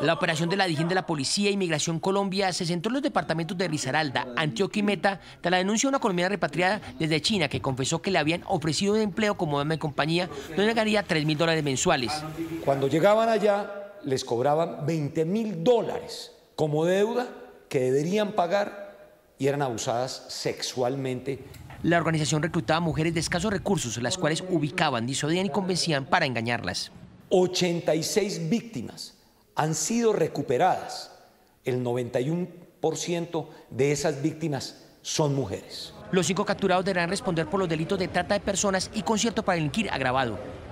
La operación de la Dijín de la Policía e Inmigración Colombia se centró en los departamentos de Risaralda, Antioquia y Meta, tras la denuncia de una colombiana repatriada desde China que confesó que le habían ofrecido un empleo como dama de compañía donde ganaría $3.000 mensuales. Cuando llegaban allá les cobraban $20.000 como deuda que deberían pagar y eran abusadas sexualmente. La organización reclutaba mujeres de escasos recursos, las cuales ubicaban, disuadían y convencían para engañarlas. 86 víctimas han sido recuperadas. El 91% de esas víctimas son mujeres. Los 5 capturados deberán responder por los delitos de trata de personas y concierto para delinquir agravado.